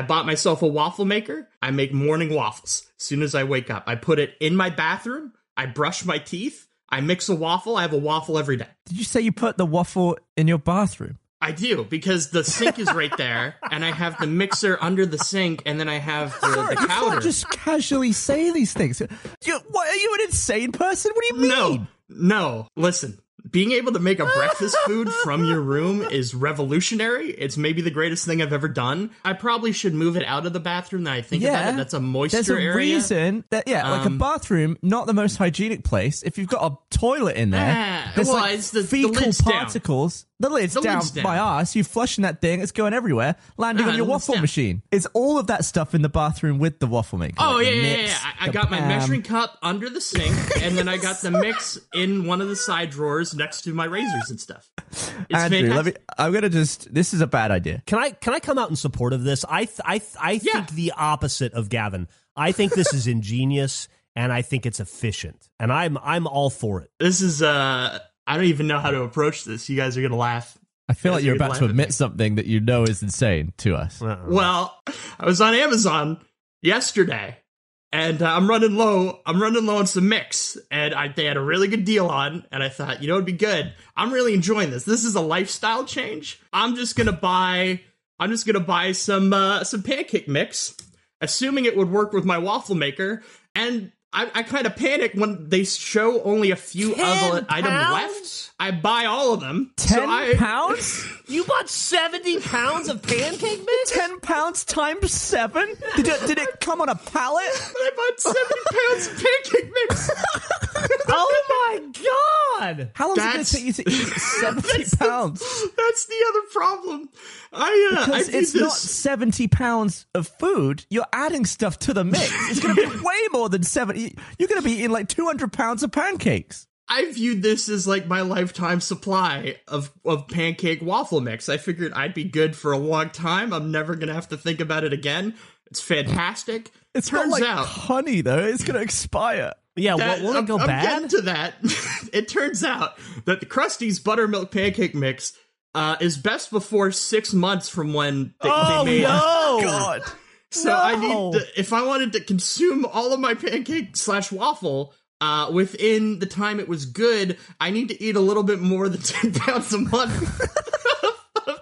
I bought myself a waffle maker. I make morning waffles as soon as I wake up. I put it in my bathroom. I brush my teeth. I mix a waffle. I have a waffle every day. Did you say you put the waffle in your bathroom? I do, because the sink is right there, and I have the mixer under the sink, and then I have the you powder. You can't just casually say these things. What, are you an insane person? What do you mean? No. Listen, being able to make a breakfast food from your room is revolutionary. It's maybe the greatest thing I've ever done. I probably should move it out of the bathroom now I think about it. That's a moisture area. There's a reason that, like a bathroom, not the most hygienic place. If you've got a toilet in there, there's it's the fecal particles. The lid's down by us. You're flushing that thing. It's going everywhere, landing on your waffle machine. It's all of that stuff in the bathroom with the waffle maker. Oh, like mix, I got my measuring cup under the sink, and then I got the mix in one of the side drawers next to my razors and stuff. It's Andrew, I'm going to just... This is a bad idea. Can I come out in support of this? I think the opposite of Gavin. I think this is ingenious, and I think it's efficient, and I'm all for it. This is I don't even know how to approach this. You guys are gonna laugh. I feel like you're about to admit something that you know is insane to us. Well, I was on Amazon yesterday, and I'm running low on some mix, and they had a really good deal on, and I thought, it'd be good. I'm really enjoying this. This is a lifestyle change. I'm just gonna buy some pancake mix, assuming it would work with my waffle maker, and I kind of panic when they show only a few other items left. I buy all of them. 10 pounds? You bought 70 pounds of pancake mix? 10 pounds times 7? Did it come on a pallet? I bought 70 pounds of pancake mix. Oh my God. How long does it take you to eat 70 pounds? That's the other problem. Because it's not 70 pounds of food. You're adding stuff to the mix. It's going to be way more than 70. You're going to be eating like 200 pounds of pancakes. I viewed this as like my lifetime supply of pancake waffle mix. I figured I'd be good for a long time. I'm never going to have to think about it again. It's fantastic. It turns out like honey, though. It's going to expire. Yeah, will it go bad? I'm getting to that. It turns out that the Krusty's buttermilk pancake mix is best before 6 months from when they made it. Oh, no! God. So I need to, if I wanted to consume all of my pancake / waffle within the time it was good, I need to eat a little bit more than 10 pounds a month of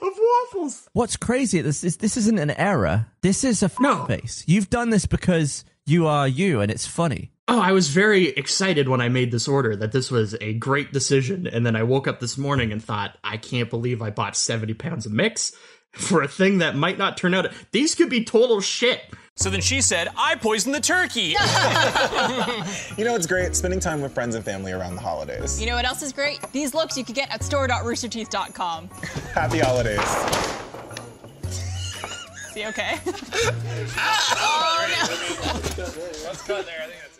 waffles. What's crazy at this isn't an error. This is a face. You've done this because you are you, and it's funny. Oh, I was very excited when I made this order that this was a great decision, and then I woke up this morning and thought, I can't believe I bought 70 pounds of mix for a thing that might not turn out. These could be total shit. So then she said, I poisoned the turkey. You know what's great? Spending time with friends and family around the holidays. You know what else is great? These looks you can get at store.roosterteeth.com. Happy holidays. Is he okay? Oh, no. Let's cut there. I think that's